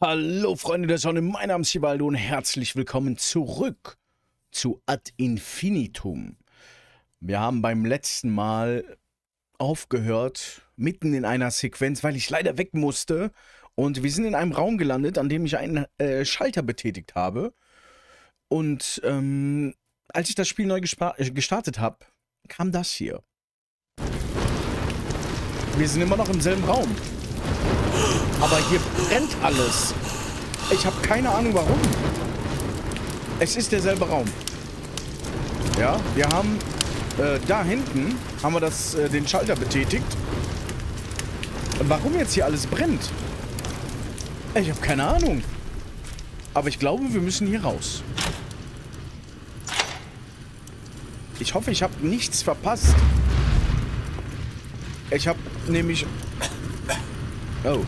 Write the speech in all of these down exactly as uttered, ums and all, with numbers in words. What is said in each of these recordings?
Hallo Freunde der Sonne, mein Name ist Sibaldo und herzlich willkommen zurück zu Ad Infinitum. Wir haben beim letzten Mal aufgehört, mitten in einer Sequenz, weil ich leider weg musste. Und wir sind in einem Raum gelandet, an dem ich einen äh, Schalter betätigt habe. Und ähm, als ich das Spiel neu gestartet habe, kam das hier. Wir sind immer noch im selben Raum. Aber hier brennt alles. Ich habe keine Ahnung, warum. Es ist derselbe Raum. Ja, wir haben äh, da hinten haben wir das, äh, den Schalter betätigt. Warum jetzt hier alles brennt? Ich habe keine Ahnung. Aber ich glaube, wir müssen hier raus. Ich hoffe, ich habe nichts verpasst. Ich habe nämlich... Oh.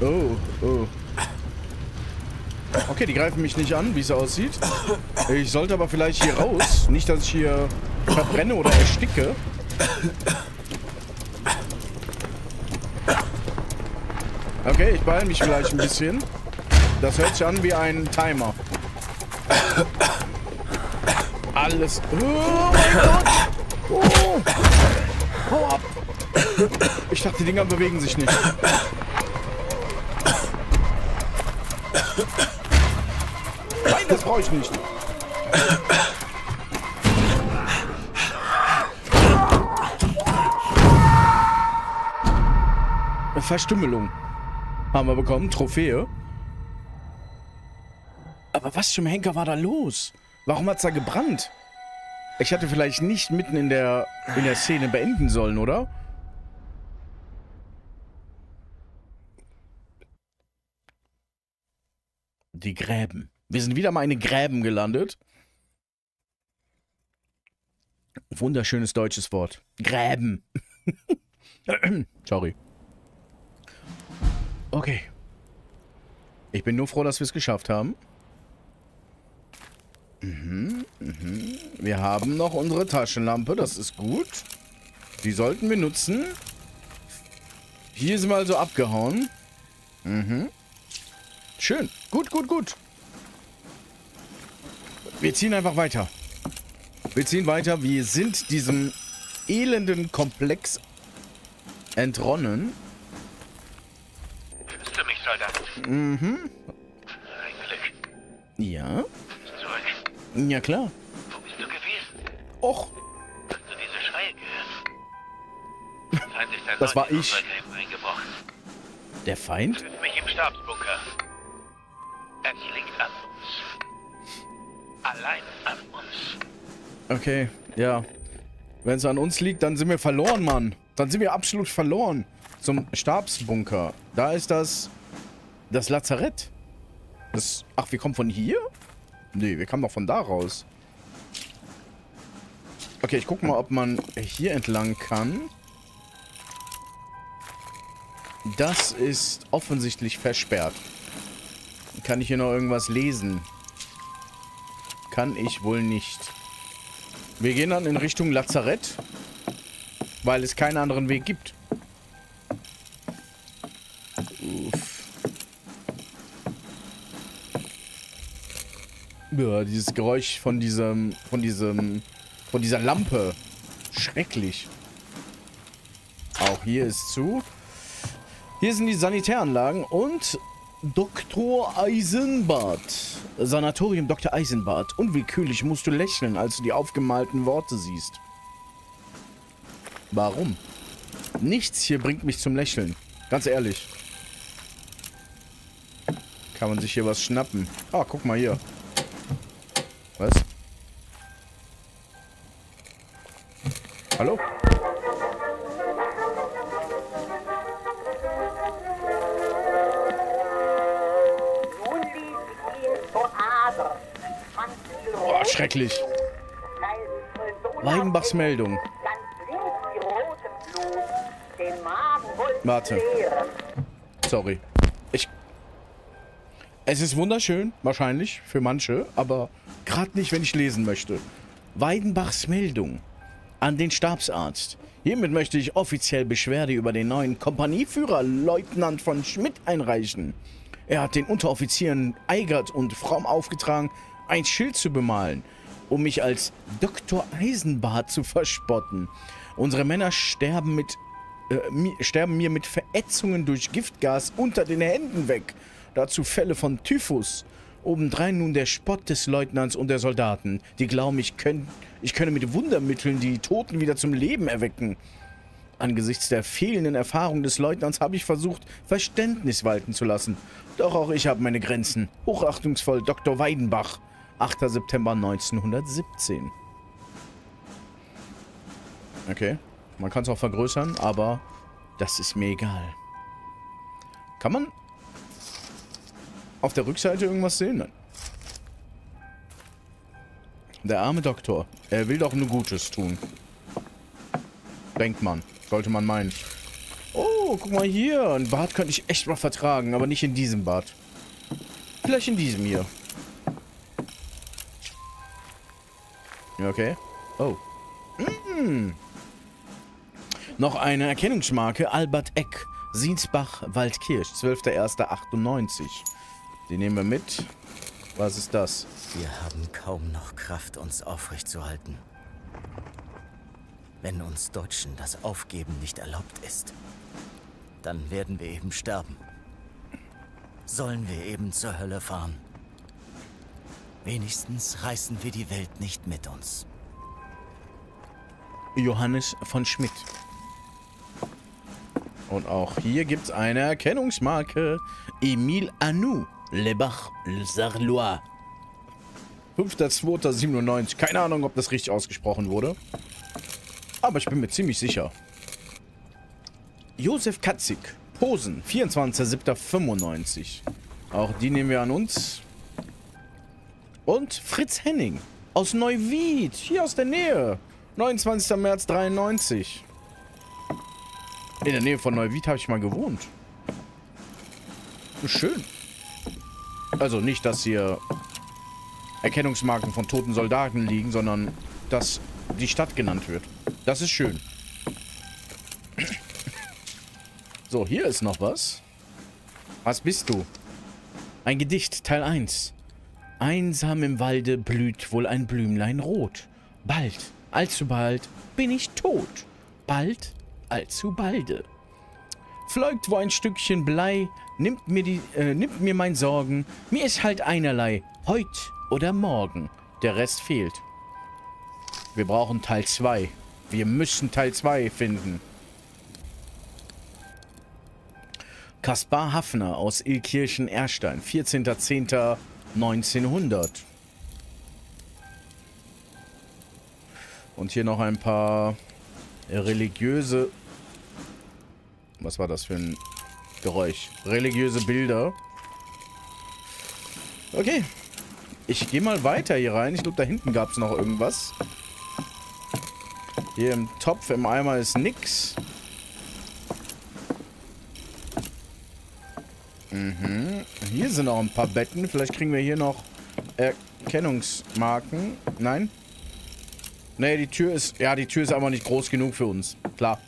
Oh, oh. Okay, die greifen mich nicht an, wie es aussieht. Ich sollte aber vielleicht hier raus. Nicht, dass ich hier verbrenne oder ersticke. Okay, ich beeile mich vielleicht ein bisschen. Das hört sich an wie ein Timer. Alles... Oh mein Gott! Oh! Hau ab! Ich dachte, die Dinger bewegen sich nicht. Nein, das brauche ich nicht. Verstümmelung haben wir bekommen, Trophäe. Aber was zum Henker war da los? Warum hat's da gebrannt? Ich hätte vielleicht nicht mitten in der, in der Szene beenden sollen, oder? Die Gräben. Wir sind wieder mal in den Gräben gelandet. Wunderschönes deutsches Wort. Gräben. Sorry. Okay. Ich bin nur froh, dass wir es geschafft haben. Mhm, mhm. Wir haben noch unsere Taschenlampe. Das ist gut. Die sollten wir nutzen. Hier sind wir also abgehauen. Mhm. Schön. Gut, gut, gut. Wir ziehen einfach weiter. Wir ziehen weiter. Wir sind diesem elenden Komplex entronnen. Fühlst du mich, Soldat? Mhm. Eigentlich. Ja. Zurück. Ja, klar. Wo bist du gewesen? Och. Hast du diese Schreie gehört? Hat sich dein das Leutnant war ich. Eingebrochen. Der Feind? Fühlt mich im Stabsbunker. Es liegt an uns. Allein an uns. Okay, ja. Wenn es an uns liegt, dann sind wir verloren, Mann. Dann sind wir absolut verloren. Zum Stabsbunker. Da ist das... Das Lazarett. Das... Ach, wir kommen von hier? Nee, wir kamen doch von da raus. Okay, ich guck mal, ob man hier entlang kann. Das ist offensichtlich versperrt. Kann ich hier noch irgendwas lesen? Kann ich wohl nicht. Wir gehen dann in Richtung Lazarett, weil es keinen anderen Weg gibt. Uff. Ja, dieses Geräusch von diesem, von diesem, von dieser Lampe. Schrecklich. Auch hier ist zu. Hier sind die Sanitäranlagen und... Doktor Eisenbart. Sanatorium Doktor Eisenbart. Unwillkürlich musst du lächeln, als du die aufgemalten Worte siehst. Warum? Nichts hier bringt mich zum Lächeln. Ganz ehrlich. Kann man sich hier was schnappen? Ah, guck mal hier. Was? Hallo? Schrecklich. Weidenbachs Meldung. Warte. Sorry. Ich. Es ist wunderschön, wahrscheinlich, für manche, aber gerade nicht, wenn ich lesen möchte. Weidenbachs Meldung. an den Stabsarzt. Hiermit möchte ich offiziell Beschwerde über den neuen Kompanieführer Leutnant von Schmidt einreichen. Er hat den Unteroffizieren Eigert und Fromm aufgetragen, ein Schild zu bemalen, um mich als Doktor Eisenbart zu verspotten. Unsere Männer sterben, mit, äh, mi, sterben mir mit Verätzungen durch Giftgas unter den Händen weg. Dazu Fälle von Typhus. Obendrein nun der Spott des Leutnants und der Soldaten. Die glauben, ich, können, ich könne mit Wundermitteln die Toten wieder zum Leben erwecken. Angesichts der fehlenden Erfahrung des Leutnants habe ich versucht, Verständnis walten zu lassen. Doch auch ich habe meine Grenzen. Hochachtungsvoll Doktor Weidenbach, achter September neunzehnhundertsiebzehn. Okay, man kann es auch vergrößern, aber das ist mir egal. Kann man auf der Rückseite irgendwas sehen? Nein. Der arme Doktor. Er will doch nur Gutes tun. Denkt man. Sollte man meinen. Oh, guck mal hier. Ein Bad könnte ich echt mal vertragen, aber nicht in diesem Bad. Vielleicht in diesem hier. Ja, okay. Oh. Mm-hmm. Noch eine Erkennungsmarke. Albert Eck. Sienzbach, Waldkirch. zwölfter erster achtundneunzig. Die nehmen wir mit. Was ist das? Wir haben kaum noch Kraft, uns aufrechtzuhalten. Wenn uns Deutschen das Aufgeben nicht erlaubt ist, dann werden wir eben sterben. Sollen wir eben zur Hölle fahren? Wenigstens reißen wir die Welt nicht mit uns. Johannes von Schmidt. Und auch hier gibt es eine Erkennungsmarke. Emile Anceaux. Le Bach, Le Sarlois. fünfter zweiter siebenundneunzig. Keine Ahnung, ob das richtig ausgesprochen wurde. Aber ich bin mir ziemlich sicher. Josef Katzig. Posen. vierundzwanzigster siebter fünfundneunzig. Auch die nehmen wir an uns. Und Fritz Henning. Aus Neuwied. Hier aus der Nähe. neunundzwanzigster März dreiundneunzig. In der Nähe von Neuwied habe ich mal gewohnt. Schön. Also nicht, dass hier Erkennungsmarken von toten Soldaten liegen, sondern dass die Stadt genannt wird. Das ist schön. So, hier ist noch was. Was bist du? Ein Gedicht, Teil eins. Einsam im Walde blüht wohl ein Blümlein rot. Bald, allzu bald, bin ich tot. Bald, allzu balde. Fleugt wo ein Stückchen Blei, nimmt mir, die, äh, nimmt mir mein Sorgen. Mir ist halt einerlei, heut oder morgen. Der Rest fehlt. Wir brauchen Teil zwei. Wir müssen Teil zwei finden. Kaspar Hafner aus Ilkirchen-Erstein, vierzehnter zehnter neunzehnhundert. Und hier noch ein paar religiöse... Was war das für ein Geräusch? Religiöse Bilder. Okay. Ich gehe mal weiter hier rein. Ich glaube, da hinten gab es noch irgendwas. Hier im Topf, im Eimer ist nix. Mhm. Hier sind noch ein paar Betten. Vielleicht kriegen wir hier noch Erkennungsmarken. Nein. Nee, die Tür ist... Ja, die Tür ist aber nicht groß genug für uns. Klar.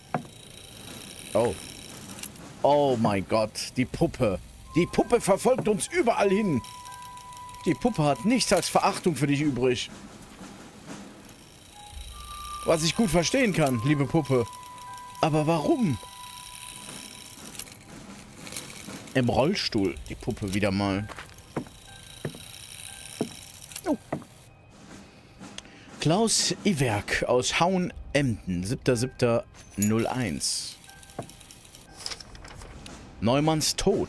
Oh. Oh mein Gott, die Puppe. Die Puppe verfolgt uns überall hin. Die Puppe hat nichts als Verachtung für dich übrig. Was ich gut verstehen kann, liebe Puppe. Aber warum? Im Rollstuhl, die Puppe wieder mal. Oh. Klaus Iwerk aus Hauen, Emden, siebter siebter null eins. Neumanns Tod.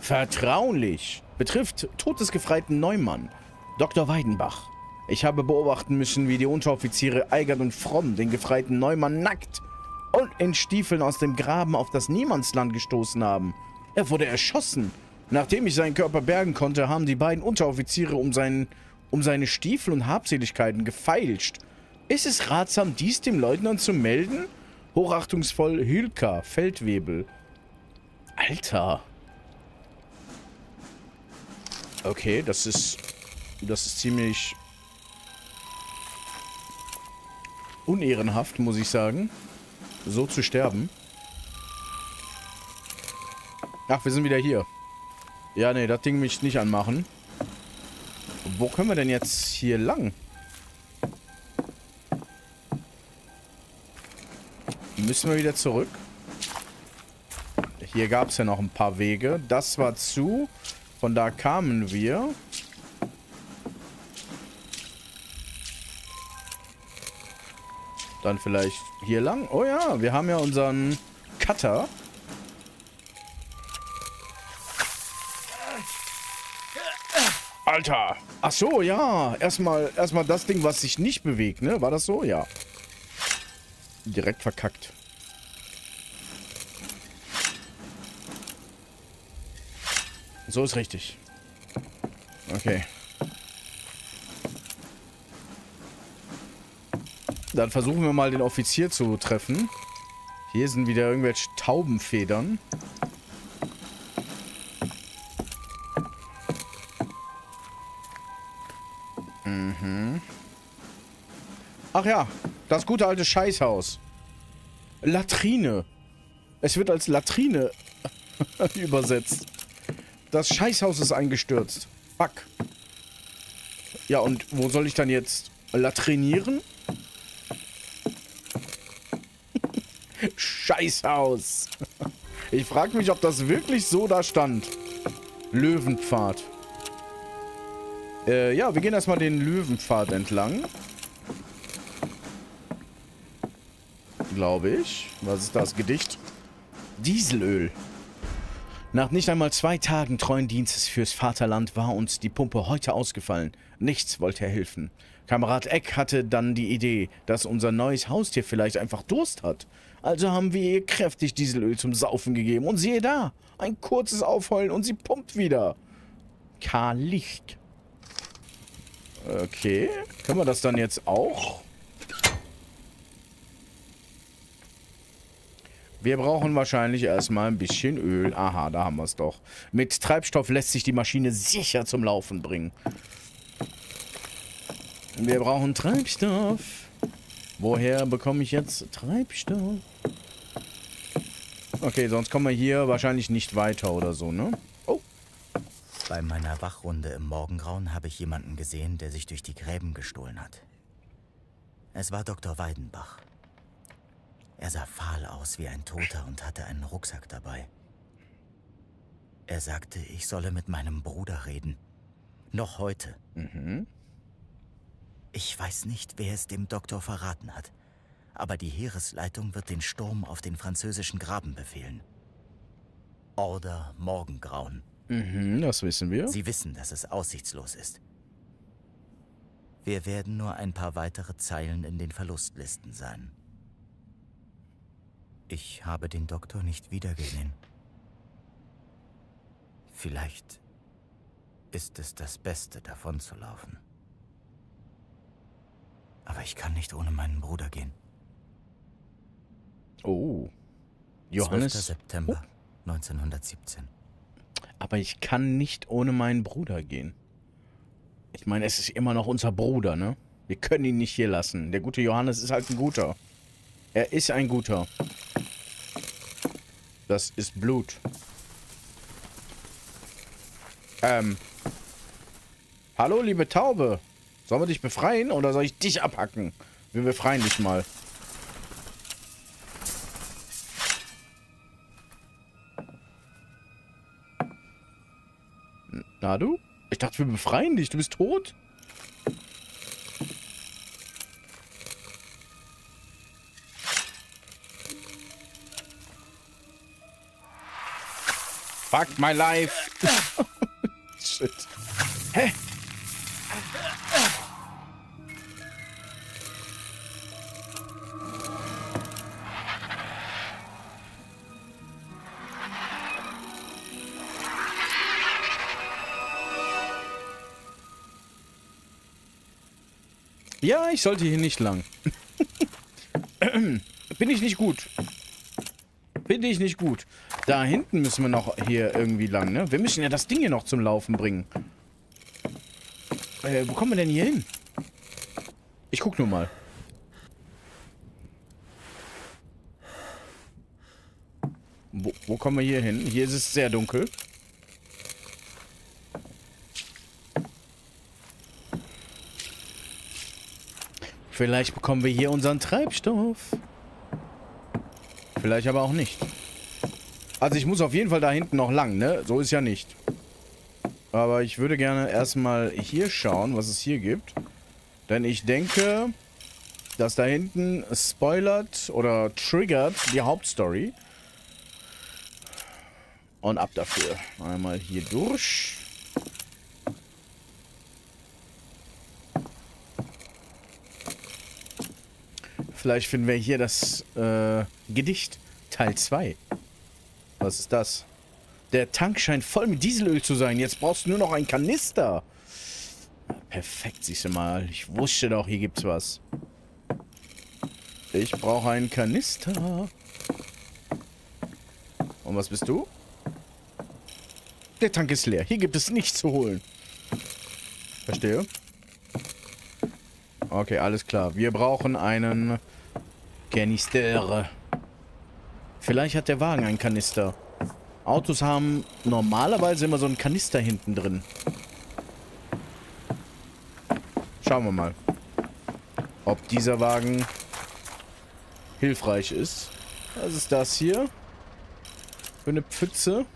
Vertraulich. Betrifft Tod des Gefreiten Neumann. Doktor Weidenbach. Ich habe beobachten müssen, wie die Unteroffiziere Eigert und Fromm den Gefreiten Neumann nackt und in Stiefeln aus dem Graben auf das Niemandsland gestoßen haben. Er wurde erschossen. Nachdem ich seinen Körper bergen konnte, haben die beiden Unteroffiziere um, seinen, um seine Stiefel und Habseligkeiten gefeilscht. Ist es ratsam, dies dem Leutnant zu melden? Hochachtungsvoll Hülka, Feldwebel. Alter. Okay, das ist... Das ist ziemlich... unehrenhaft, muss ich sagen, so zu sterben. Ach, wir sind wieder hier. Ja, nee, das Ding will ich nicht anmachen. Wo können wir denn jetzt hier lang? Müssen wir wieder zurück? Hier gab es ja noch ein paar Wege. Das war zu. Von da kamen wir. Dann vielleicht hier lang. Oh ja, wir haben ja unseren Cutter. Alter. Ach so, ja. Erstmal, erstmal das Ding, was sich nicht bewegt, ne? War das so? Ja. Direkt verkackt. So ist richtig. Okay. Dann versuchen wir mal, den Offizier zu treffen. Hier sind wieder irgendwelche Taubenfedern. Mhm. Ach ja, das gute alte Scheißhaus. Latrine. Es wird als Latrine übersetzt. Das Scheißhaus ist eingestürzt. Fuck. Ja, und wo soll ich dann jetzt latrinieren? Scheißhaus. Ich frage mich, ob das wirklich so da stand. Löwenpfad. Äh, ja, wir gehen erstmal den Löwenpfad entlang. Glaube ich. Was ist das? Gedicht? Dieselöl. Nach nicht einmal zwei Tagen treuen Dienstes fürs Vaterland war uns die Pumpe heute ausgefallen. Nichts wollte er helfen. Kamerad Eck hatte dann die Idee, dass unser neues Haustier vielleicht einfach Durst hat. Also haben wir ihr kräftig Dieselöl zum Saufen gegeben. Und siehe da, ein kurzes Aufheulen und sie pumpt wieder. Karl Licht. Okay, können wir das dann jetzt auch? Wir brauchen wahrscheinlich erstmal ein bisschen Öl. Aha, da haben wir es doch. Mit Treibstoff lässt sich die Maschine sicher zum Laufen bringen. Wir brauchen Treibstoff. Woher bekomme ich jetzt Treibstoff? Okay, sonst kommen wir hier wahrscheinlich nicht weiter oder so, ne? Oh. Bei meiner Wachrunde im Morgengrauen habe ich jemanden gesehen, der sich durch die Gräben gestohlen hat. Es war Doktor Weidenbach. Er sah fahl aus wie ein Toter und hatte einen Rucksack dabei. Er sagte, ich solle mit meinem Bruder reden. Noch heute. Mhm. Ich weiß nicht, wer es dem Doktor verraten hat, aber die Heeresleitung wird den Sturm auf den französischen Graben befehlen. Order Morgengrauen. Mhm, das wissen wir. Sie wissen, dass es aussichtslos ist. Wir werden nur ein paar weitere Zeilen in den Verlustlisten sein. Ich habe den Doktor nicht wiedergesehen. Vielleicht ist es das Beste, davon zu laufen. Aber ich kann nicht ohne meinen Bruder gehen. Oh. Johannes. zwölfter September neunzehnhundertsiebzehn. Aber ich kann nicht ohne meinen Bruder gehen. Ich meine, es ist immer noch unser Bruder, ne? Wir können ihn nicht hier lassen. Der gute Johannes ist halt ein guter. Er ist ein guter. Das ist Blut. Ähm. Hallo, liebe Taube. Sollen wir dich befreien oder soll ich dich abhacken? Wir befreien dich mal. Na du? Ich dachte, wir befreien dich. Du bist tot? Fuck my life. Shit. Hä? Ja, ich sollte hier nicht lang. Bin ich nicht gut. Bin ich nicht gut. Da hinten müssen wir noch hier irgendwie lang, ne? Wir müssen ja das Ding hier noch zum Laufen bringen. Äh, wo kommen wir denn hier hin? Ich guck nur mal. Wo, wo kommen wir hier hin? Hier ist es sehr dunkel. Vielleicht bekommen wir hier unseren Treibstoff. Vielleicht aber auch nicht. Also ich muss auf jeden Fall da hinten noch lang, ne? So ist ja nicht. Aber ich würde gerne erstmal hier schauen, was es hier gibt. Denn ich denke, dass da hinten spoilert oder triggert die Hauptstory. Und ab dafür. Einmal hier durch. Vielleicht finden wir hier das äh, Gedicht Teil zwei. Was ist das? Der Tank scheint voll mit Dieselöl zu sein. Jetzt brauchst du nur noch einen Kanister. Perfekt, siehst du mal. Ich wusste doch, hier gibt's was. Ich brauche einen Kanister. Und was bist du? Der Tank ist leer. Hier gibt es nichts zu holen. Verstehe. Okay, alles klar. Wir brauchen einen Kanister. Vielleicht hat der Wagen einen Kanister. Autos haben normalerweise immer so einen Kanister hinten drin. Schauen wir mal, ob dieser Wagen hilfreich ist. Was ist das hier? Für eine Pfütze.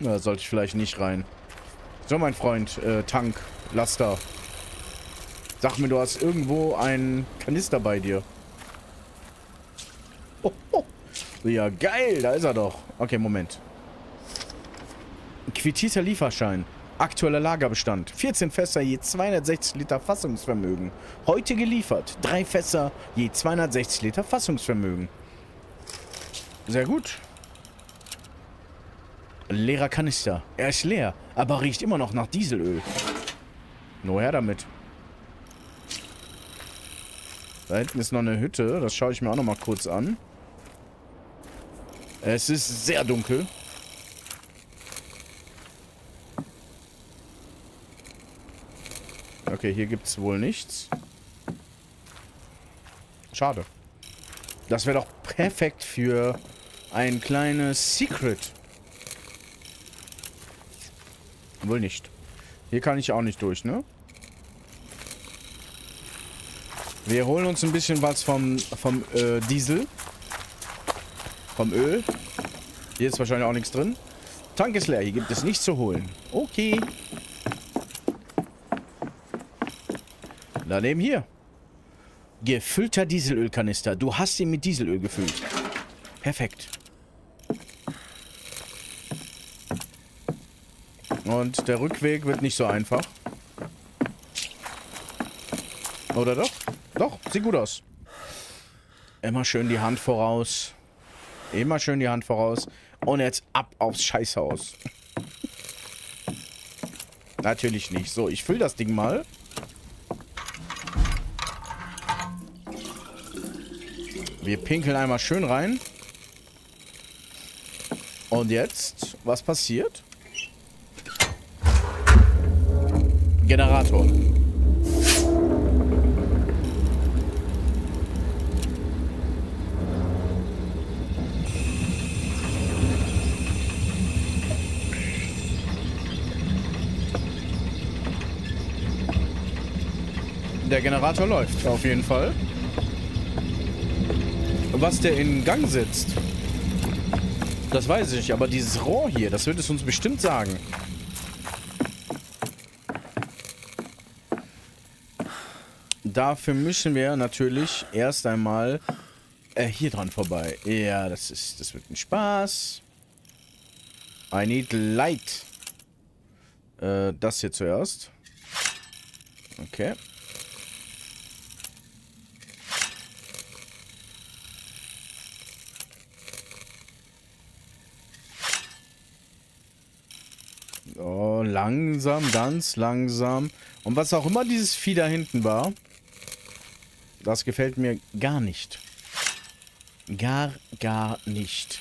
Da sollte ich vielleicht nicht rein. So, mein Freund, äh, Tank, Laster. Sag mir, du hast irgendwo einen Kanister bei dir. Oh, oh. Ja, geil, da ist er doch. Okay, Moment. Quittierter Lieferschein. Aktueller Lagerbestand. vierzehn Fässer, je zweihundertsechzig Liter Fassungsvermögen. Heute geliefert. drei Fässer, je zweihundertsechzig Liter Fassungsvermögen. Sehr gut. Leerer Kanister. Er ist leer, aber riecht immer noch nach Dieselöl. Nur her damit. Da hinten ist noch eine Hütte. Das schaue ich mir auch noch mal kurz an. Es ist sehr dunkel. Okay, hier gibt es wohl nichts. Schade. Das wäre doch perfekt für ein kleines Secret. Wohl nicht. Hier kann ich auch nicht durch, ne? Wir holen uns ein bisschen was vom, vom äh, Diesel. Vom Öl. Hier ist wahrscheinlich auch nichts drin. Tank ist leer. Hier gibt es nichts zu holen. Okay. Daneben hier. Gefüllter Dieselölkanister. Du hast ihn mit Dieselöl gefüllt. Perfekt. Und der Rückweg wird nicht so einfach. Oder doch? Doch, sieht gut aus. Immer schön die Hand voraus. Immer schön die Hand voraus. Und jetzt ab aufs Scheißhaus. Natürlich nicht. So, ich fülle das Ding mal. Wir pinkeln einmal schön rein. Und jetzt, was passiert? Generator. Der Generator läuft auf jeden Fall. Was der in Gang setzt, das weiß ich nicht, aber dieses Rohr hier, das wird es uns bestimmt sagen. Dafür müssen wir natürlich erst einmal äh, hier dran vorbei. Ja, das ist, das wird ein Spaß. I need light. Äh, das hier zuerst. Okay. Oh, langsam, ganz langsam. Und was auch immer dieses Vieh da hinten war, das gefällt mir gar nicht. Gar, gar nicht.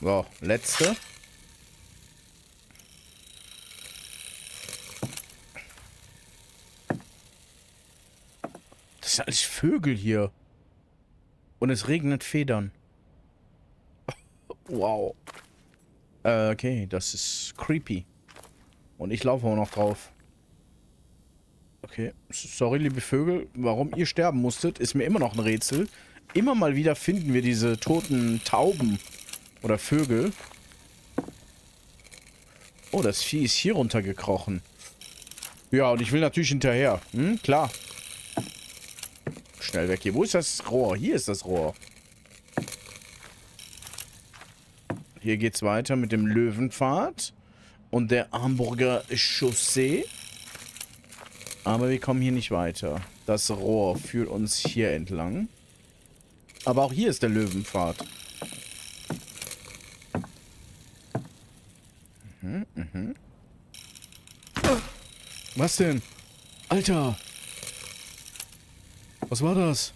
So, letzte. Das sind alles Vögel hier. Und es regnet Federn. Wow. Äh, okay, das ist creepy. Und ich laufe auch noch drauf. Okay, sorry, liebe Vögel. Warum ihr sterben musstet, ist mir immer noch ein Rätsel. Immer mal wieder finden wir diese toten Tauben oder Vögel. Oh, das Vieh ist hier runtergekrochen. Ja, und ich will natürlich hinterher. Hm, klar. Schnell weg hier. Wo ist das Rohr? Hier ist das Rohr. Hier geht's weiter mit dem Löwenpfad und der Hamburger Chaussee. Aber wir kommen hier nicht weiter. Das Rohr führt uns hier entlang. Aber auch hier ist der Löwenpfad. Mhm, mhm. Was denn? Alter! Was war das?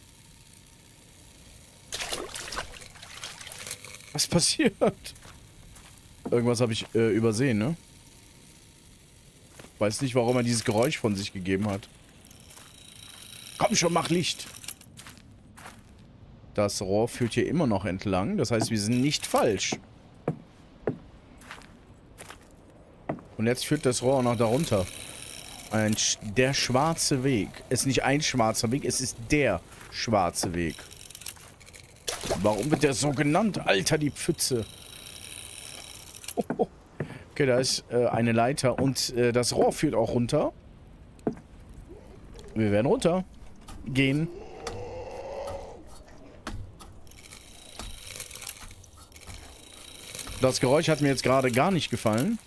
Was passiert? Irgendwas habe ich äh, übersehen, ne? Weiß nicht, warum er dieses Geräusch von sich gegeben hat. Komm schon, mach Licht! Das Rohr führt hier immer noch entlang. Das heißt, wir sind nicht falsch. Und jetzt führt das Rohr auch noch darunter. Ein, der schwarze Weg. Es ist nicht ein schwarzer Weg, es ist der schwarze Weg. Warum wird der so genannt? Alter, die Pfütze. Oh, okay, da ist äh, eine Leiter und äh, das Rohr führt auch runter. Wir werden runter gehen. Das Geräusch hat mir jetzt gerade gar nicht gefallen.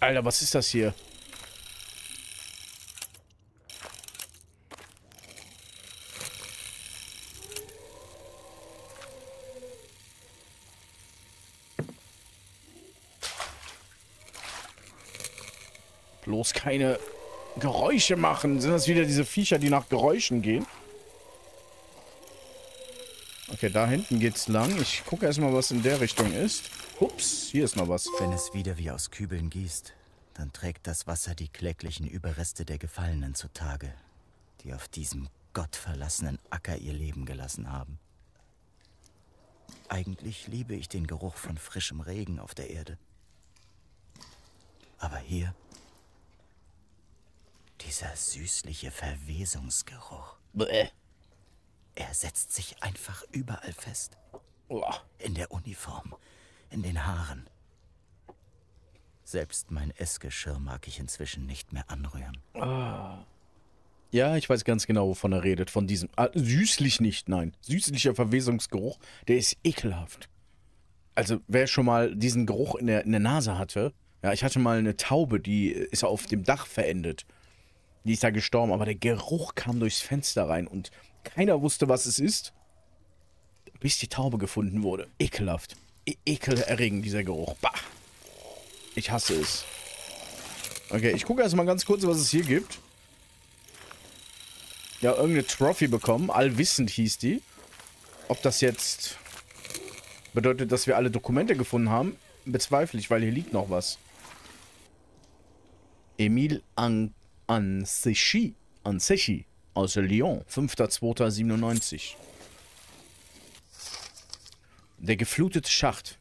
Alter, was ist das hier? Bloß keine Geräusche machen. Sind das wieder diese Viecher, die nach Geräuschen gehen? Okay, da hinten geht's lang. Ich gucke erstmal, was in der Richtung ist. Ups, hier ist noch was. Wenn es wieder wie aus Kübeln gießt, dann trägt das Wasser die kläglichen Überreste der Gefallenen zutage, die auf diesem gottverlassenen Acker ihr Leben gelassen haben. Eigentlich liebe ich den Geruch von frischem Regen auf der Erde. Aber hier, dieser süßliche Verwesungsgeruch. Bäh. Er setzt sich einfach überall fest. In der Uniform. In den Haaren. Selbst mein Essgeschirr mag ich inzwischen nicht mehr anrühren. Ah. Ja, ich weiß ganz genau, wovon er redet. Von diesem... Ah, süßlich nicht, nein. Süßlicher Verwesungsgeruch, der ist ekelhaft. Also, wer schon mal diesen Geruch in der, in der Nase hatte... Ja, ich hatte mal eine Taube, die ist auf dem Dach verendet. Die ist da gestorben, aber der Geruch kam durchs Fenster rein und keiner wusste, was es ist, bis die Taube gefunden wurde. Ekelhaft. Ekelerregend, dieser Geruch. Bah. Ich hasse es. Okay, ich gucke erstmal ganz kurz, was es hier gibt. Ja, irgendeine Trophy bekommen. Allwissend hieß die. Ob das jetzt bedeutet, dass wir alle Dokumente gefunden haben, bezweifle ich, weil hier liegt noch was. Emile Anceaux. Anceaux. Aus Lyon. fünfter zweiter siebenundneunzig. Der geflutete Schacht.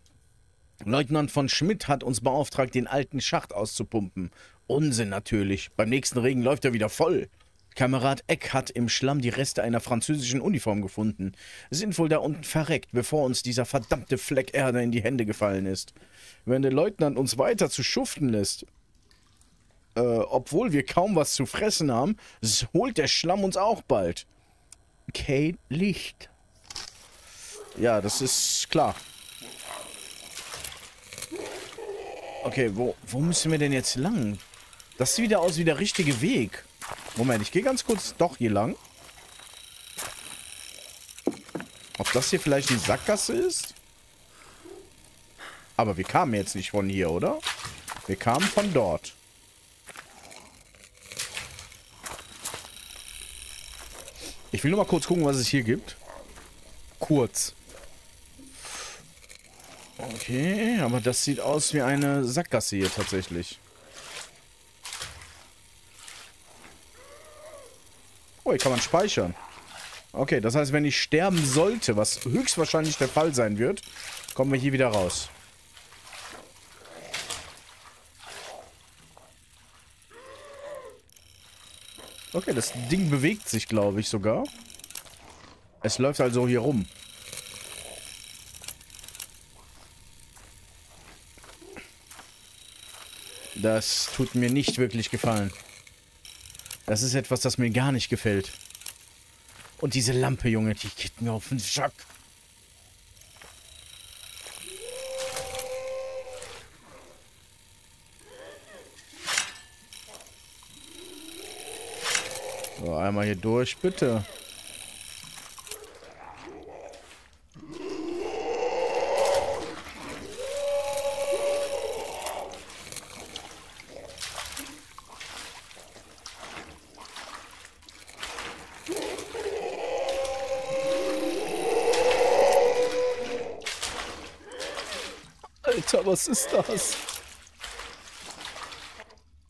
Leutnant von Schmidt hat uns beauftragt, den alten Schacht auszupumpen. Unsinn natürlich. Beim nächsten Regen läuft er wieder voll. Kamerad Eck hat im Schlamm die Reste einer französischen Uniform gefunden. Sind wohl da unten verreckt, bevor uns dieser verdammte Fleck Erde in die Hände gefallen ist. Wenn der Leutnant uns weiter zu schuften lässt, äh, obwohl wir kaum was zu fressen haben, holt der Schlamm uns auch bald. Karl Licht. Ja, das ist klar. Okay, wo, wo müssen wir denn jetzt lang? Das sieht wieder aus wie der richtige Weg. Moment, ich gehe ganz kurz doch hier lang. Ob das hier vielleicht eine Sackgasse ist? Aber wir kamen jetzt nicht von hier, oder? Wir kamen von dort. Ich will nur mal kurz gucken, was es hier gibt. Kurz. Okay, aber das sieht aus wie eine Sackgasse hier tatsächlich. Oh, hier kann man speichern. Okay, das heißt, wenn ich sterben sollte, was höchstwahrscheinlich der Fall sein wird, kommen wir hier wieder raus. Okay, das Ding bewegt sich, glaube ich, sogar. Es läuft also hier rum. Das tut mir nicht wirklich gefallen. Das ist etwas, das mir gar nicht gefällt. Und diese Lampe, Junge, die geht mir auf den Sack. So, einmal hier durch, bitte. Was ist das?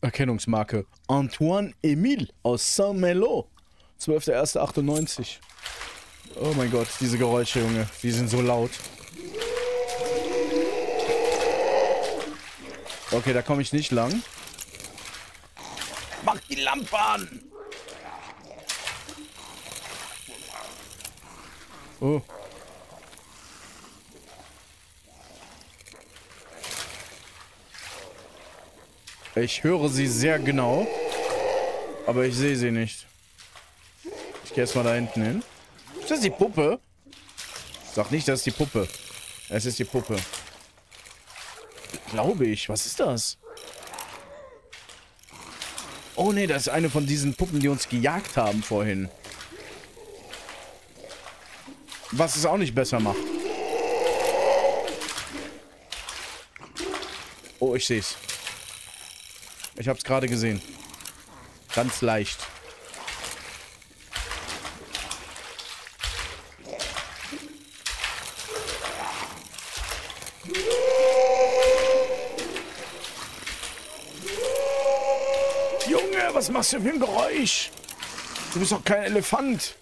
Erkennungsmarke. Antoine Emile aus Saint-Melo. zwölfter erster achtundneunzig. Oh mein Gott, diese Geräusche, Junge. Die sind so laut. Okay, da komme ich nicht lang. Mach die Lampe an! Oh. Ich höre sie sehr genau, aber ich sehe sie nicht. Ich gehe jetzt mal da hinten hin. Ist das die Puppe? Sag nicht, das ist die Puppe. Es ist die Puppe. Glaube ich. Was ist das? Oh ne, das ist eine von diesen Puppen, die uns gejagt haben vorhin. Was es auch nicht besser macht. Oh, ich sehe es. Ich hab's gerade gesehen. Ganz leicht. Junge, was machst du für ein Geräusch? Du bist doch kein Elefant.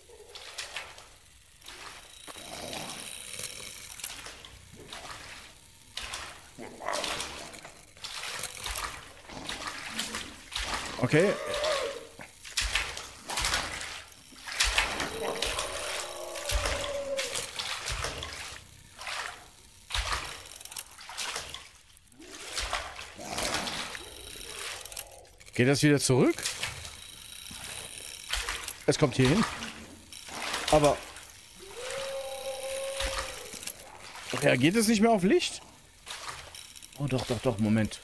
Okay. Geht das wieder zurück? Es kommt hier hin. Aber... reagiert es nicht mehr auf Licht? Oh doch, doch, doch, Moment.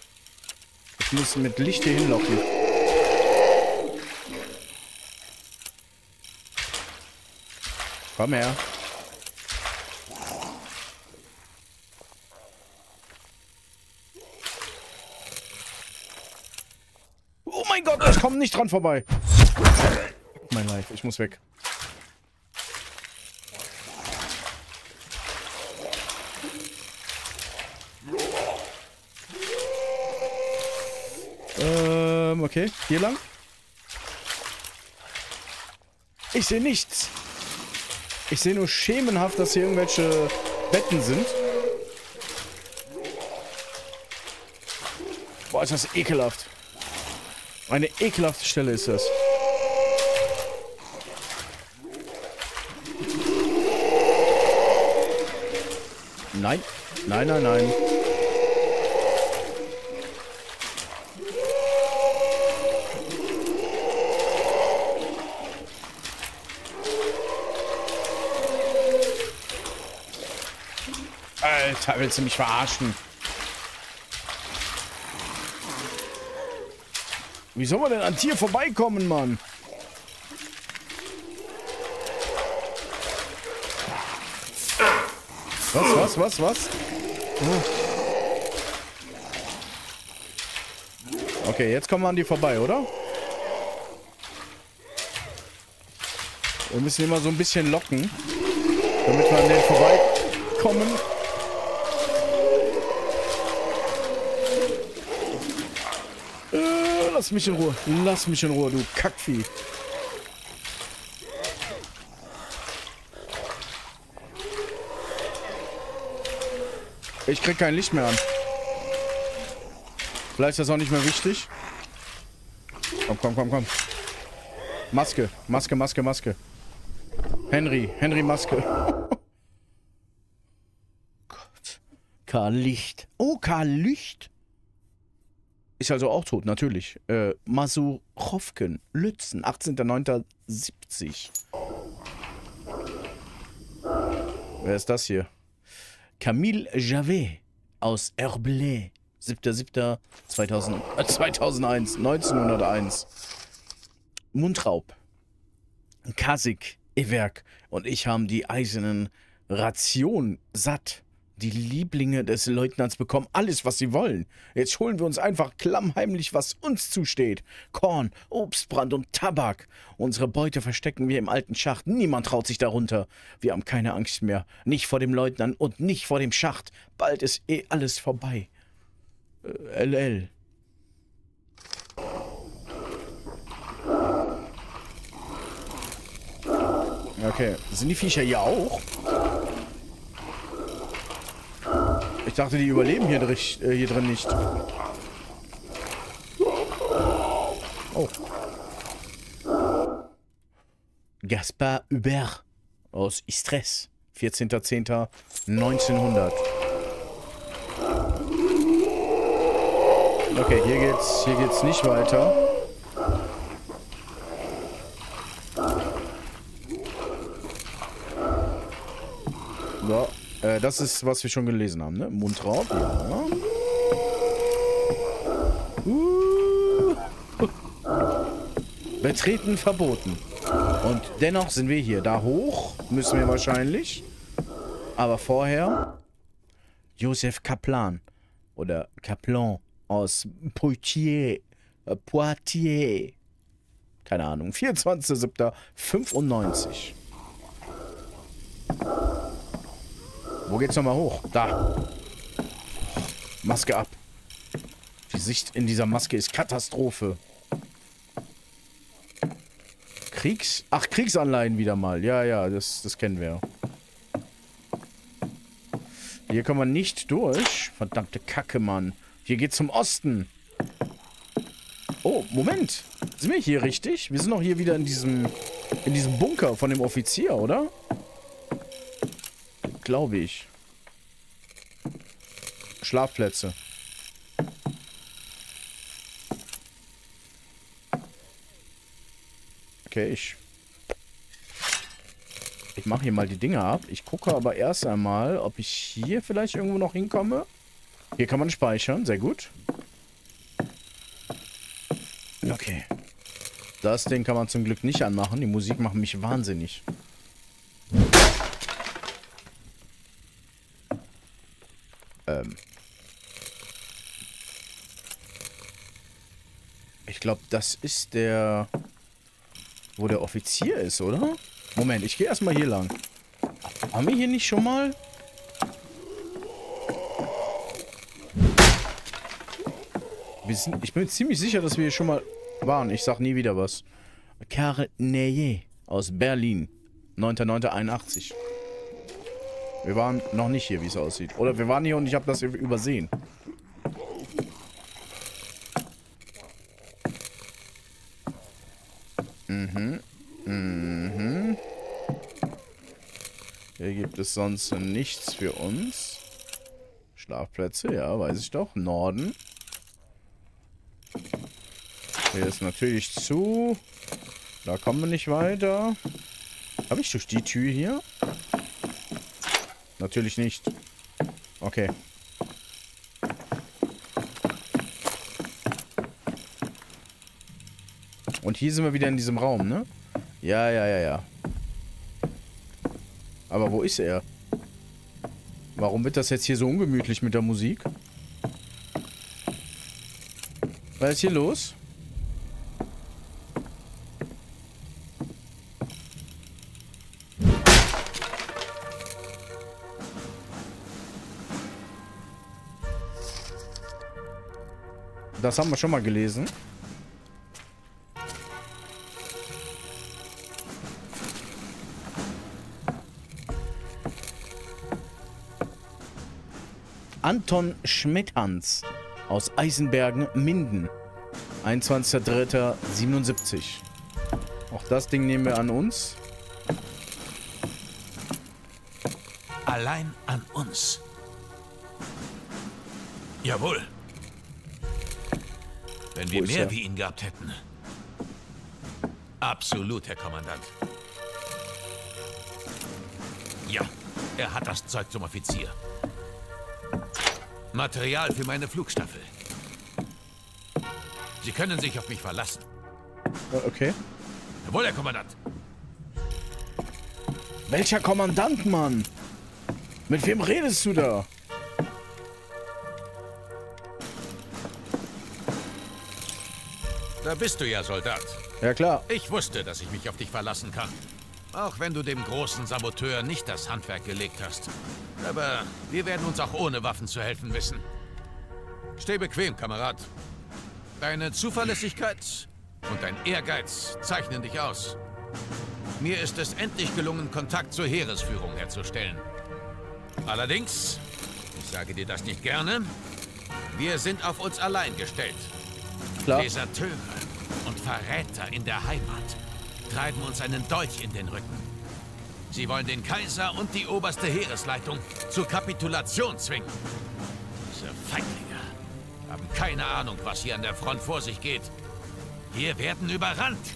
Ich muss mit Licht hier hinlaufen. Komm her. Oh mein Gott, ich komme nicht dran vorbei. Mein Life, ich muss weg. Ähm, okay, hier lang. Ich sehe nichts. Ich sehe nur schemenhaft, dass hier irgendwelche Betten sind. Boah, ist das ekelhaft. Eine ekelhafte Stelle ist das. Nein, nein, nein, nein. Alter, willst du mich verarschen? Wie soll man denn an Tier vorbeikommen, Mann? Was, was, was, was? Oh. Okay, jetzt kommen wir an die vorbei, oder? Wir müssen immer so ein bisschen locken, damit wir an den vorbeikommen. Lass mich in Ruhe. Lass mich in Ruhe, du Kackvieh. Ich krieg kein Licht mehr an. Vielleicht ist das auch nicht mehr wichtig. Komm, komm, komm, komm. Maske, Maske, Maske, Maske. Henry, Henry Maske. Gott. Karl Licht. Oh, Karl Licht. Ist also auch tot, natürlich. Äh, Masur Hofken, Lützen, achtzehnter neunter siebzig. Wer ist das hier? Camille Javet aus Herblay, siebter siebter zweitausendeins. Mundraub, Katzig, Iwerk und ich haben die eisernen Ration satt. Die Lieblinge des Leutnants bekommen alles, was sie wollen. Jetzt holen wir uns einfach klammheimlich, was uns zusteht. Korn, Obstbrand und Tabak. Unsere Beute verstecken wir im alten Schacht. Niemand traut sich darunter. Wir haben keine Angst mehr. Nicht vor dem Leutnant und nicht vor dem Schacht. Bald ist eh alles vorbei. Äh, L L. Okay. Sind die Viecher hier auch? Ich dachte, die überleben hier, äh, hier drin nicht. Oh. Kaspar Hafner aus Istres, vierzehnter zehnter neunzehnhundert. Okay, hier geht's, hier geht's nicht weiter. So. Äh, das ist, was wir schon gelesen haben, ne? Mundraub, ja. Uh. Betreten verboten. Und dennoch sind wir hier. Da hoch müssen wir wahrscheinlich. Aber vorher... Josef Kaplan. Oder Kaplan aus Poitiers. Poitiers. Keine Ahnung. vierundzwanzigster siebter fünfundneunzig. Wo geht's nochmal hoch? Da. Maske ab. Die Sicht in dieser Maske ist Katastrophe. Kriegs... Ach, Kriegsanleihen wieder mal. Ja, ja, das, das kennen wir. Hier kann man nicht durch. Verdammte Kacke, Mann. Hier geht's zum Osten. Oh, Moment. Sind wir hier richtig? Wir sind doch hier wieder in diesem... in diesem Bunker von dem Offizier, oder? Glaube ich. Schlafplätze. Okay, ich... Ich mache hier mal die Dinger ab. Ich gucke aber erst einmal, ob ich hier vielleicht irgendwo noch hinkomme. Hier kann man speichern. Sehr gut. Okay. Das Ding kann man zum Glück nicht anmachen. Die Musik macht mich wahnsinnig. Ich glaube, das ist der... Wo der Offizier ist, oder? Moment, ich gehe erstmal hier lang. Haben wir hier nicht schon mal? Wir sind, ich bin ziemlich sicher, dass wir hier schon mal waren. Ich sag nie wieder was. Karl Licht aus Berlin. neunter neunter einundachtzig. Wir waren noch nicht hier, wie es aussieht. Oder wir waren hier und ich habe das übersehen. Mhm. Mhm. Hier gibt es sonst nichts für uns. Schlafplätze, ja, weiß ich doch. Norden. Hier ist natürlich zu. Da kommen wir nicht weiter. Habe ich durch die Tür hier? Natürlich nicht. Okay. Und hier sind wir wieder in diesem Raum, ne? Ja, ja, ja, ja. Aber wo ist er? Warum wird das jetzt hier so ungemütlich mit der Musik? Was ist hier los? Das haben wir schon mal gelesen. Anton Schmidt-Hans aus Eisenbergen-Minden, einundzwanzigster dritter siebenundsiebzig. Auch das Ding nehmen wir an uns. Allein an uns. Jawohl. Wenn wir mehr wie ihn gehabt hätten. Absolut, Herr Kommandant. Ja, er hat das Zeug zum Offizier. Material für meine Flugstaffel. Sie können sich auf mich verlassen. Okay. Jawohl, Herr Kommandant. Welcher Kommandant, Mann? Mit wem redest du da? Da bist du ja, Soldat. Ja, klar. Ich wusste, dass ich mich auf dich verlassen kann. Auch wenn du dem großen Saboteur nicht das Handwerk gelegt hast. Aber wir werden uns auch ohne Waffen zu helfen wissen. Steh bequem, Kamerad. Deine Zuverlässigkeit und dein Ehrgeiz zeichnen dich aus. Mir ist es endlich gelungen, Kontakt zur Heeresführung herzustellen. Allerdings, ich sage dir das nicht gerne, wir sind auf uns allein gestellt. Klar. Deserteure und Verräter in der Heimat treiben uns einen Dolch in den Rücken. Sie wollen den Kaiser und die oberste Heeresleitung zur Kapitulation zwingen. Diese Feiglinge haben keine Ahnung, was hier an der Front vor sich geht. Wir werden überrannt.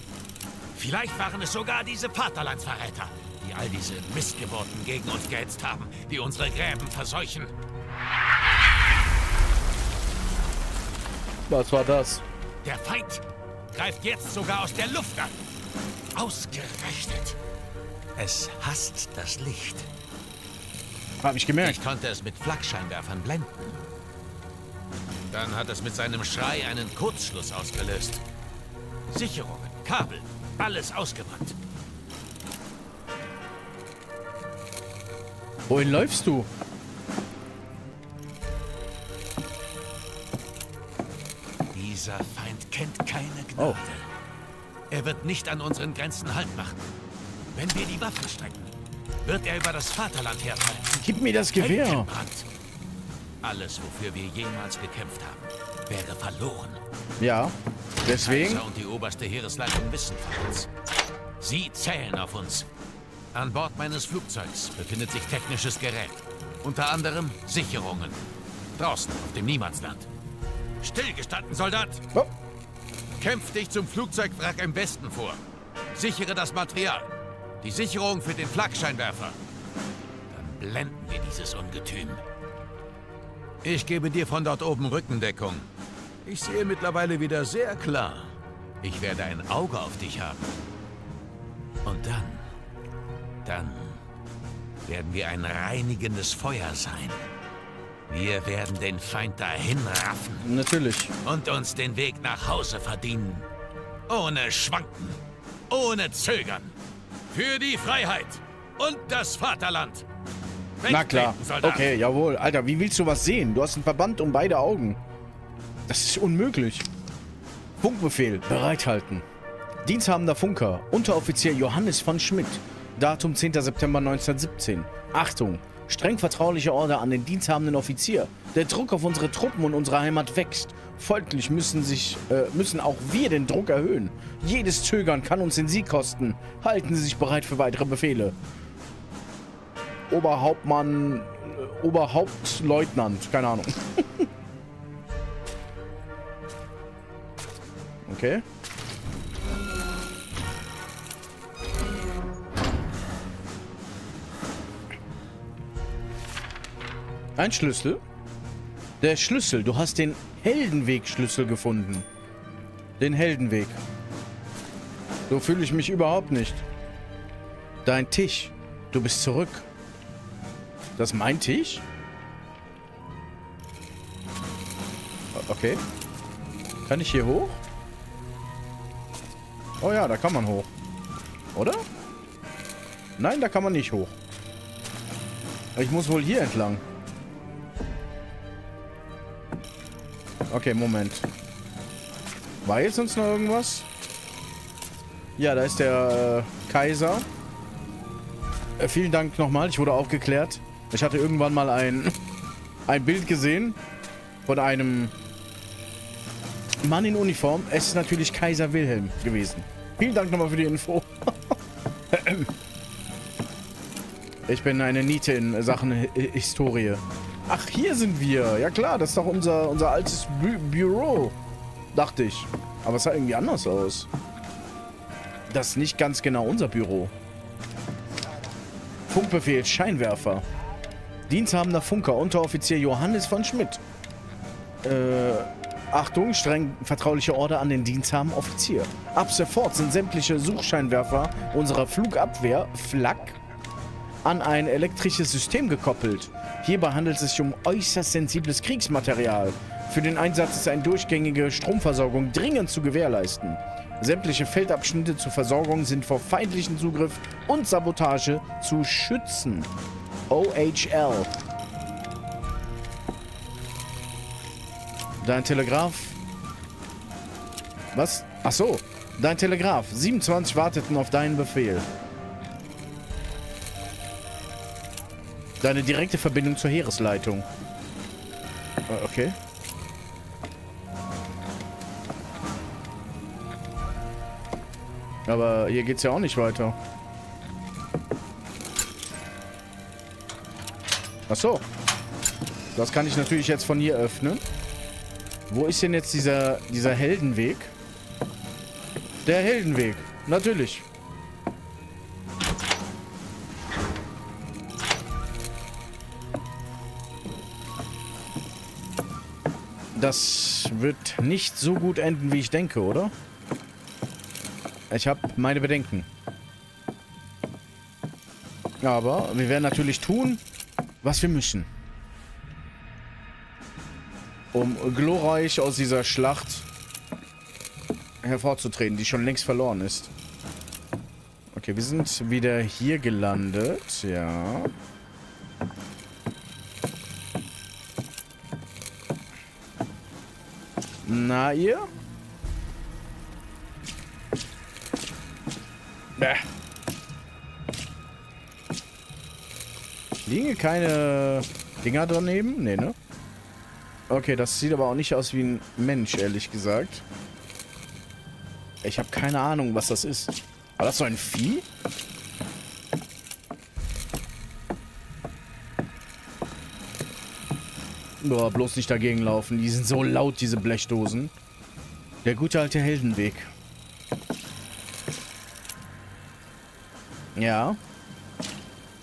Vielleicht waren es sogar diese Vaterlandsverräter, die all diese Missgeburten gegen uns gehetzt haben, die unsere Gräben verseuchen. Was war das? Der Feind greift jetzt sogar aus der Luft an. Ausgerechnet. Es hasst das Licht. Hab ich gemerkt. Ich konnte es mit Flakscheinwerfern blenden. Dann hat es mit seinem Schrei einen Kurzschluss ausgelöst. Sicherungen, Kabel, alles ausgebrannt. Wohin läufst du? Dieser Feind kennt keine Gnade. Oh. Er wird nicht an unseren Grenzen Halt machen. Wenn wir die Waffen strecken, wird er über das Vaterland herfallen. Gib mir das Gewehr. Alles, wofür wir jemals gekämpft haben, wäre verloren. Ja, deswegen. Und die oberste Heeresleitung wissen von uns. Sie zählen auf uns. An Bord meines Flugzeugs befindet sich technisches Gerät. Unter anderem Sicherungen. Draußen auf dem Niemandsland. Stillgestanden, Soldat. Oh. Kämpf dich zum Flugzeugwrack im Westen vor. Sichere das Material. Die Sicherung für den Flakscheinwerfer. Dann blenden wir dieses Ungetüm. Ich gebe dir von dort oben Rückendeckung. Ich sehe mittlerweile wieder sehr klar. Ich werde ein Auge auf dich haben. Und dann, dann werden wir ein reinigendes Feuer sein. Wir werden den Feind dahin raffen. Natürlich. Und uns den Weg nach Hause verdienen. Ohne Schwanken. Ohne Zögern. Für die Freiheit und das Vaterland. Recht. Na klar. Okay, jawohl. Alter, wie willst du was sehen? Du hast einen Verband um beide Augen. Das ist unmöglich. Funkbefehl. Bereithalten. Diensthabender Funker. Unteroffizier Johannes von Schmidt. Datum zehnter September neunzehnhundertsiebzehn. Achtung. Streng vertraulicher Order an den diensthabenden Offizier. Der Druck auf unsere Truppen und unsere Heimat wächst. Folglich müssen sich äh, müssen auch wir den Druck erhöhen. Jedes Zögern kann uns den Sieg kosten. Halten Sie sich bereit für weitere Befehle. Oberhauptmann, äh, Oberhauptleutnant, keine Ahnung. Okay. Ein Schlüssel. Der Schlüssel. Du hast den Heldenweg-Schlüssel gefunden. Den Heldenweg. So fühle ich mich überhaupt nicht. Dein Tisch. Du bist zurück. Das ist mein Tisch? Okay. Kann ich hier hoch? Oh ja, da kann man hoch. Oder? Nein, da kann man nicht hoch. Ich muss wohl hier entlang. Okay, Moment. War jetzt sonst noch irgendwas? Ja, da ist der äh, Kaiser. Äh, vielen Dank nochmal, ich wurde aufgeklärt. Ich hatte irgendwann mal ein ein Bild gesehen von einem Mann in Uniform. Es ist natürlich Kaiser Wilhelm gewesen. Vielen Dank nochmal für die Info. Ich bin eine Niete in Sachen Historie. Ach, hier sind wir. Ja klar, das ist doch unser, unser altes Bü Büro. Dachte ich. Aber es sah irgendwie anders aus. Das ist nicht ganz genau unser Büro. Funkbefehl, Scheinwerfer. Diensthabender Funker, Unteroffizier Johannes von Schmidt. Äh, Achtung, streng vertrauliche Order an den diensthabenden Offizier. Ab sofort sind sämtliche Suchscheinwerfer unserer Flugabwehr, Flak, an ein elektrisches System gekoppelt. Hierbei handelt es sich um äußerst sensibles Kriegsmaterial. Für den Einsatz ist eine durchgängige Stromversorgung dringend zu gewährleisten. Sämtliche Feldabschnitte zur Versorgung sind vor feindlichen Zugriff und Sabotage zu schützen. O H L. Dein Telegraph. Was? Ach so. Dein Telegraph. siebenundzwanzig warteten auf deinen Befehl. Deine direkte Verbindung zur Heeresleitung. Okay. Aber hier geht's ja auch nicht weiter. Ach so. Das kann ich natürlich jetzt von hier öffnen. Wo ist denn jetzt dieser, dieser Heldenweg? Der Heldenweg. Natürlich. Das wird nicht so gut enden, wie ich denke, oder? Ich habe meine Bedenken. Aber wir werden natürlich tun, was wir müssen. Um glorreich aus dieser Schlacht hervorzutreten, die schon längst verloren ist. Okay, wir sind wieder hier gelandet. Ja. Na, ihr? Bäh. Liegen keine Dinger daneben? Nee, ne? Okay, das sieht aber auch nicht aus wie ein Mensch, ehrlich gesagt. Ich habe keine Ahnung, was das ist. War das so ein Vieh? Boah, bloß nicht dagegen laufen. Die sind so laut, diese Blechdosen. Der gute alte Heldenweg. Ja.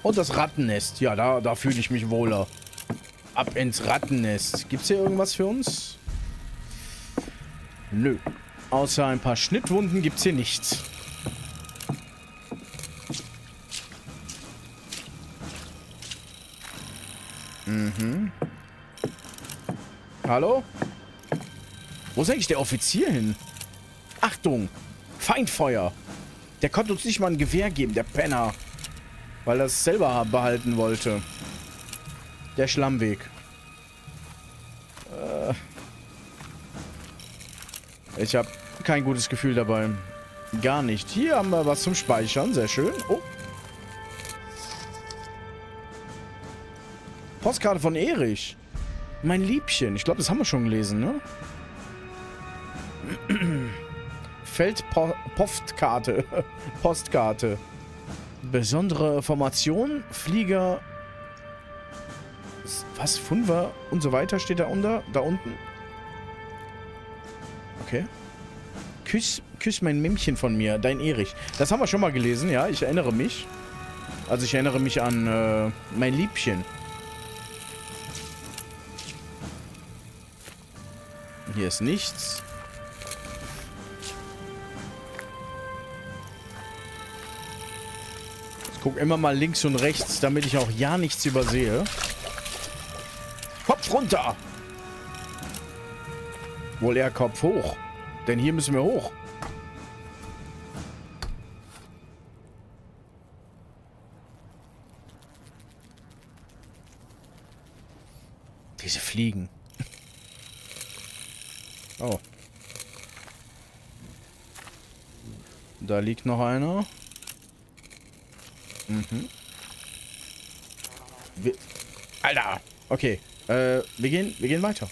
Und das Rattennest. Ja, da, da fühle ich mich wohler. Ab ins Rattennest. Gibt's hier irgendwas für uns? Nö. Außer ein paar Schnittwunden gibt's hier nichts. Mhm. Hallo? Wo ist eigentlich der Offizier hin? Achtung! Feindfeuer! Der konnte uns nicht mal ein Gewehr geben, der Penner. Weil er es selber behalten wollte. Der Schlammweg. Äh ich habe kein gutes Gefühl dabei. Gar nicht. Hier haben wir was zum Speichern. Sehr schön. Oh. Postkarte von Erich. Mein Liebchen. Ich glaube, das haben wir schon gelesen, ne? Feldpostkarte. Postkarte. Besondere Formation. Flieger. Was? Fünfer und so weiter steht da unter. Da unten. Okay. Küss, küss mein Mämmchen von mir. Dein Erich. Das haben wir schon mal gelesen, ja. Ich erinnere mich. Also ich erinnere mich an äh, mein Liebchen. Hier ist nichts. Ich gucke immer mal links und rechts, damit ich auch ja nichts übersehe. Kopf runter! Wohl eher Kopf hoch. Denn hier müssen wir hoch. Diese Fliegen. Oh. Da liegt noch einer. Mhm. Alter! Okay. Äh, wir gehen, wir gehen weiter.